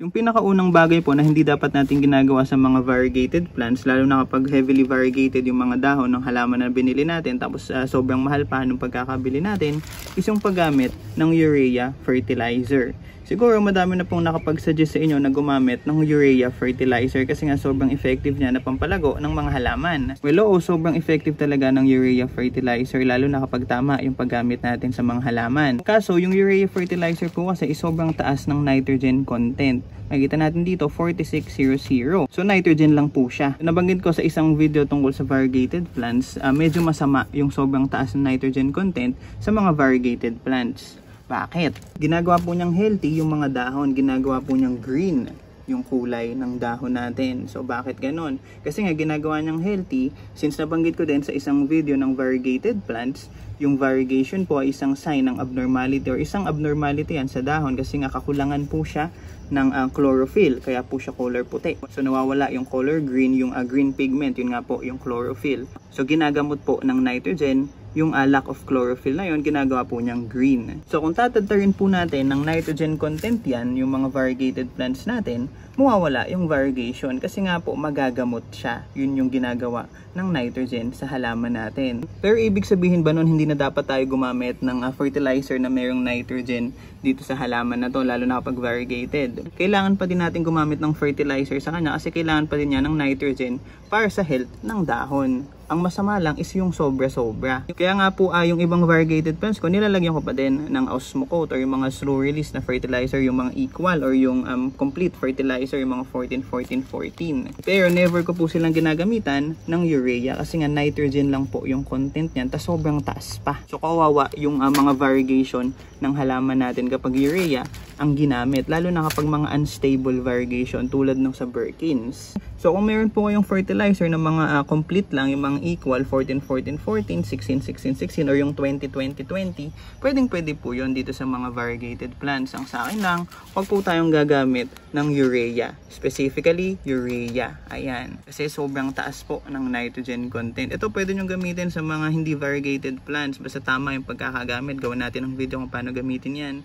Yung pinakaunang bagay po na hindi dapat natin ginagawa sa mga variegated plants, lalo na kapag heavily variegated yung mga dahon ng halaman na binili natin, tapos sobrang mahal pa nung pagkakabili natin, is yung paggamit ng urea fertilizer. Siguro madami na pong nakapagsuggest sa inyo na gumamit ng urea fertilizer kasi nga sobrang effective niya na pampalago ng mga halaman. Well, oo, sobrang effective talaga ng urea fertilizer, lalo na kapag tama yung paggamit natin sa mga halaman. Kaso yung urea fertilizer po kasi is sobrang taas ng nitrogen content. Makikita natin dito 4600. So nitrogen lang po siya. Nabanggit ko sa isang video tungkol sa variegated plants, medyo masama yung sobrang taas ng nitrogen content sa mga variegated plants. Bakit? Ginagawa po niyang healthy yung mga dahon, ginagawa po niyang green yung kulay ng dahon natin. So bakit ganon? Kasi nga ginagawa niyang healthy, since nabanggit ko din sa isang video ng variegated plants, yung variegation po ay isang sign ng abnormality or isang abnormality yan sa dahon kasi nga kakulangan po siya ng chlorophyll, kaya po siya color puti. So nawawala yung color green, yung green pigment, yun nga po yung chlorophyll. So ginagamot po ng nitrogen yung lack of chlorophyll na yun, ginagawa po niyang green. So kung tatadtarin po natin ng nitrogen content yan, yung mga variegated plants natin, mawawala yung variegation kasi nga po magagamot siya. Yun yung ginagawa ng nitrogen sa halaman natin. Pero ibig sabihin ba nun hindi na dapat tayo gumamit ng fertilizer na mayroong nitrogen dito sa halaman na to, lalo na kapag variegated? Kailangan pa din natin gumamit ng fertilizer sa kanya kasi kailangan pa din niya ng nitrogen para sa health ng dahon. Ang masama lang is yung sobra-sobra. Kaya nga po yung ibang variegated plants ko, nilalagyan ko pa din ng osmocote or yung mga slow release na fertilizer, yung mga equal or yung complete fertilizer, yung mga 14-14-14. Pero never ko po silang ginagamitan ng urea kasi nga nitrogen lang po yung content niyan, tas sobrang taas pa. So kawawa yung mga variegation ng halaman natin kapag urea ang ginamit, lalo na kapag mga unstable variegation tulad nung sa Birkins. So kung meron po kayong fertilizer na mga complete lang, yung mga equal 14-14-14, 16-16-16 or yung 20-20-20, pwedeng-pwede po yun dito sa mga variegated plants. Ang sa akin lang, huwag po tayong gagamit ng urea, specifically urea. Ayan, kasi sobrang taas po ng nitrogen content. Ito pwede nyo gamitin sa mga hindi variegated plants, basta tama yung pagkakagamit. Gawin natin ang video kung paano gamitin yan.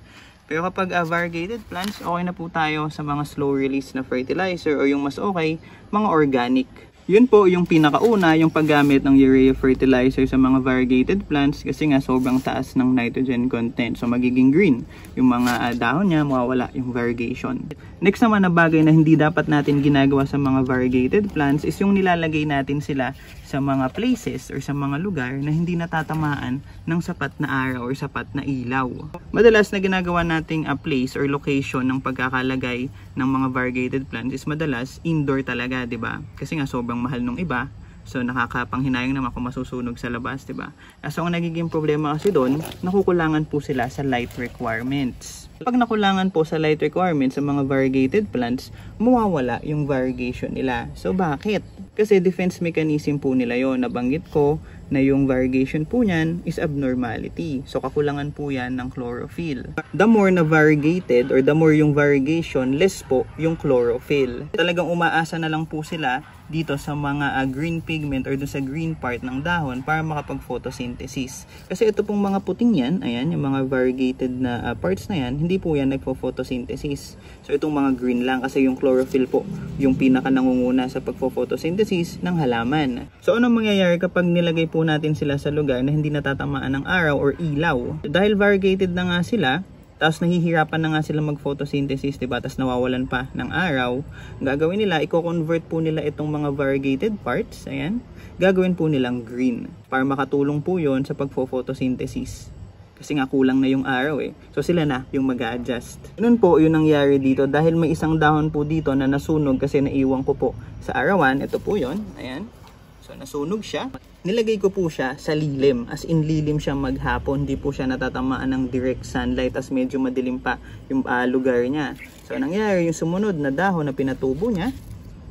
Pero kapag variegated plants, okay na po tayo sa mga slow release na fertilizer o yung mas okay, mga organic. Yun po yung pinakauna, yung paggamit ng urea fertilizer sa mga variegated plants kasi nga sobrang taas ng nitrogen content. So magiging green yung mga dahon niya, mawawala yung variegation. Next naman na bagay na hindi dapat natin ginagawa sa mga variegated plants is yung nilalagay natin sila sa mga places or sa mga lugar na hindi natatamaan ng sapat na araw or sapat na ilaw. Madalas na ginagawa nating place or location ng pagkakalagay ng mga variegated plants is madalas indoor talaga, diba? Kasi nga sobrang mahal nung iba. So nakakapanghinayang naman kung masusunog sa labas, diba? So ang nagiging problema kasi doon, nakukulangan po sila sa light requirements. Pag nakulangan po sa light requirements sa mga variegated plants, mawawala yung variegation nila. So bakit? Kasi defense mechanism po nila yon. Nabanggit ko na yung variegation po niyan is abnormality. So kakulangan po yan ng chlorophyll. The more na variegated or the more yung variegation, less po yung chlorophyll. Talagang umaasa na lang po sila dito sa mga green pigment or dun sa green part ng dahon para makapag-photosynthesis. Kasi ito pong mga puting yan, ayan, yung mga variegated na parts na yan, hindi po yan nagpo-photosynthesis. So itong mga green lang kasi yung chlorophyll po yung pinaka nangunguna sa pagpo-photosynthesis ng halaman. So anong mangyayari kapag nilagay po natin sila sa lugar na hindi natatamaan ng araw or ilaw? Dahil variegated na nga sila, tapos nahihirapan na nga sila mag-photosynthesis, diba? Tapos nawawalan pa ng araw. Gagawin nila, i-convert po nila itong mga variegated parts, ayan, gagawin po nilang green para makatulong po yon sa pagpo-photosynthesis. Kasi nga kulang na yung araw eh. So sila na yung mag-a-adjust. Ganun po yung nangyari dito dahil may isang dahon po dito na nasunog kasi naiwan ko po sa arawan. Ito po yun. Ayan. So nasunog siya. Nilagay ko po siya sa lilim. As in lilim siya maghapon. Hindi po siya natatamaan ng direct sunlight. As medyo madilim pa yung lugar niya. So nangyari yung sumunod na dahon na pinatubo niya,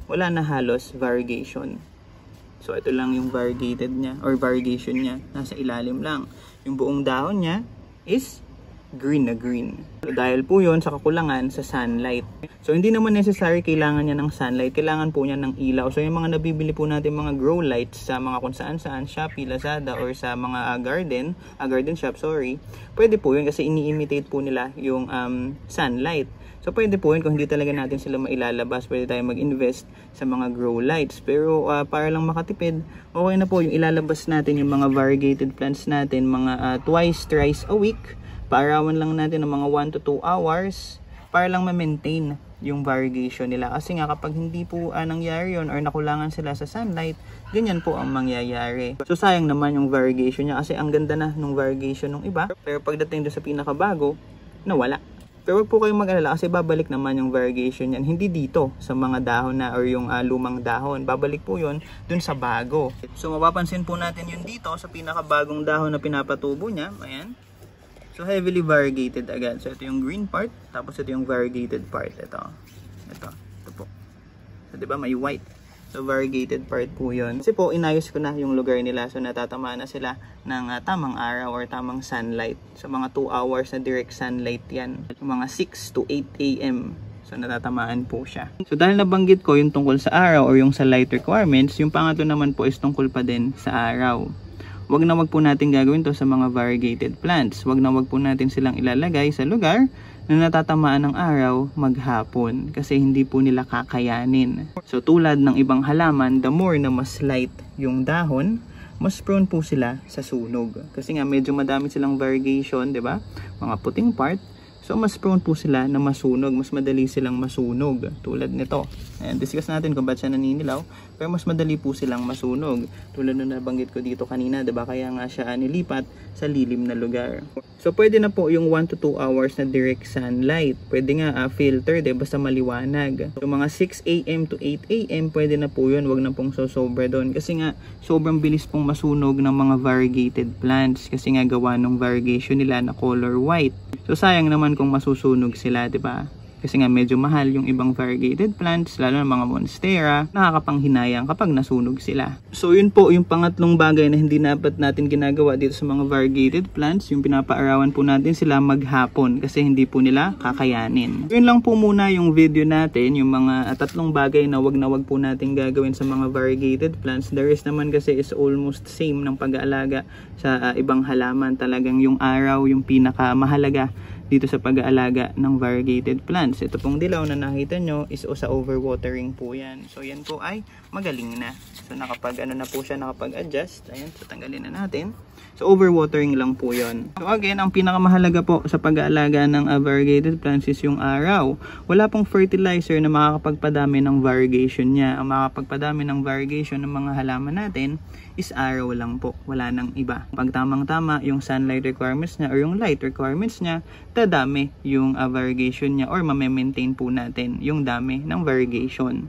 wala na halos variegation. So ito lang yung variegated niya or variegation niya. Nasa ilalim lang. Yung buong dahon niya is green na green. So, dahil po yun sa kakulangan sa sunlight. So hindi naman necessary kailangan niya ng sunlight. Kailangan po niya ng ilaw. So yung mga nabibili po natin mga grow lights sa mga kung saan-saan, Shopee, Lazada or sa mga garden shop, pwede po yun kasi ini-imitate po nila yung sunlight. So pwede po yun, kung hindi talaga natin sila mailalabas, pwede tayo mag-invest sa mga grow lights. Pero para lang makatipid, okay na po yung ilalabas natin yung mga variegated plants natin mga twice, thrice a week. Paarawan lang natin ng mga 1 to 2 hours para lang ma-maintain yung variegation nila. Kasi nga kapag hindi po nangyari yun or nakulangan sila sa sunlight, ganyan po ang mangyayari. So sayang naman yung variegation niya kasi ang ganda na nung variegation ng iba. Pero pagdating doon sa pinakabago, nawala. Pero huwag po kayong mag-alala kasi babalik naman yung variegation yan. Hindi dito sa mga dahon na or yung lumang dahon. Babalik po yun dun sa bago. So mapapansin po natin yun dito sa pinakabagong dahon na pinapatubo niya. Ayan. So heavily variegated agad. So ito yung green part, tapos ito yung variegated part. Ito po. So diba may white. So variegated part po yun. Kasi po inayos ko na yung lugar nila. So natatama na sila ng tamang araw or tamang sunlight. So mga 2 hours na direct sunlight yan. So, mga 6 to 8 a.m. So natatamaan po siya. So dahil nabanggit ko yung tungkol sa araw or yung sa light requirements, yung pangatlo naman po is tungkol pa din sa araw. Wag na wag po natin gagawin to sa mga variegated plants. Wag na wag po natin silang ilalagay sa lugar na natatamaan ng araw maghapon kasi hindi po nila kakayanin. So tulad ng ibang halaman, the more na mas light yung dahon, mas prone po sila sa sunog. Kasi nga medyo madami silang variegation, 'di ba? Mga puting part. So mas prone po sila na masunog, mas madali silang masunog tulad nito. And discuss natin kung ba't siya naninilaw, pero mas madali po silang masunog. Tulad nung nabanggit ko dito kanina, 'di ba? Kaya nga siya nilipat sa lilim na lugar. So pwede na po yung 1 to 2 hours na direct sunlight. Pwede nga filter, 'di ba? Basta maliwanag. So mga 6 AM to 8 AM pwede na po 'yun, wag na pong sosobra doon kasi nga sobrang bilis pong masunog ng mga variegated plants kasi nga gawa ng variegation nila na color white. So sayang naman kung masusunog sila, 'di ba? Kasi nga medyo mahal yung ibang variegated plants, lalo na mga monstera, nakakapanghinayang kapag nasunog sila. So yun po yung pangatlong bagay na hindi dapat natin ginagawa dito sa mga variegated plants, yung pinapaarawan po natin sila maghapon kasi hindi po nila kakayanin. Yun lang po muna yung video natin, yung mga tatlong bagay na wag po natin gagawin sa mga variegated plants. The rest naman kasi is almost same ng pag-aalaga sa ibang halaman. Talagang yung araw yung pinakamahalaga dito sa pag-aalaga ng variegated plants. Ito pong dilaw na nakita nyo is sa overwatering po yan. So yan po ay magaling na. So nakapag na po siya, nakapag-adjust. Ayan, so tanggalin na natin. So overwatering lang po yon. So again, ang pinakamahalaga po sa pag-aalaga ng variegated plants is yung araw. Wala pong fertilizer na makakapagpadami ng variegation niya. Ang makakapagpadami ng variegation ng mga halaman natin is araw lang po. Wala nang iba. Pag tamang-tama yung sunlight requirements niya or yung light requirements niya, dadami yung variegation niya or ma-maintain po natin yung dami ng variegation.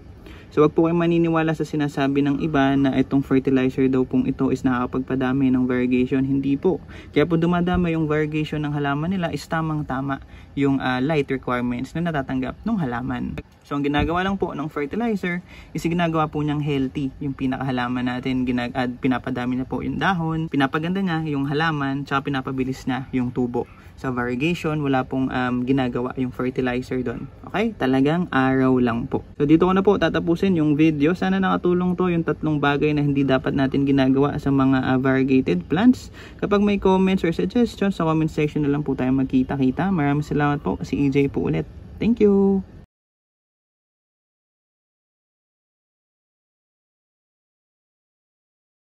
So wag po kayong maniniwala sa sinasabi ng iba na itong fertilizer daw pong ito is nakakapagpadami ng variegation. Hindi po. Kaya po dumadama yung variegation ng halaman nila is tamang-tama yung light requirements na natatanggap ng halaman. So ang ginagawa lang po ng fertilizer is ginagawa po niyang healthy yung pinakahalaman natin. Pinapadami na po yung dahon, pinapaganda niya yung halaman, tsaka pinapabilis na yung tubo. Sa variegation, wala pong ginagawa yung fertilizer doon. Okay? Talagang araw lang po. So dito ko na po tatapusin yung video. Sana nakatulong to yung tatlong bagay na hindi dapat natin ginagawa sa mga variegated plants. Kapag may comments or suggestions, sa comment section na lang po tayo magkita-kita. Maraming salamat po. Si EJ po ulit. Thank you!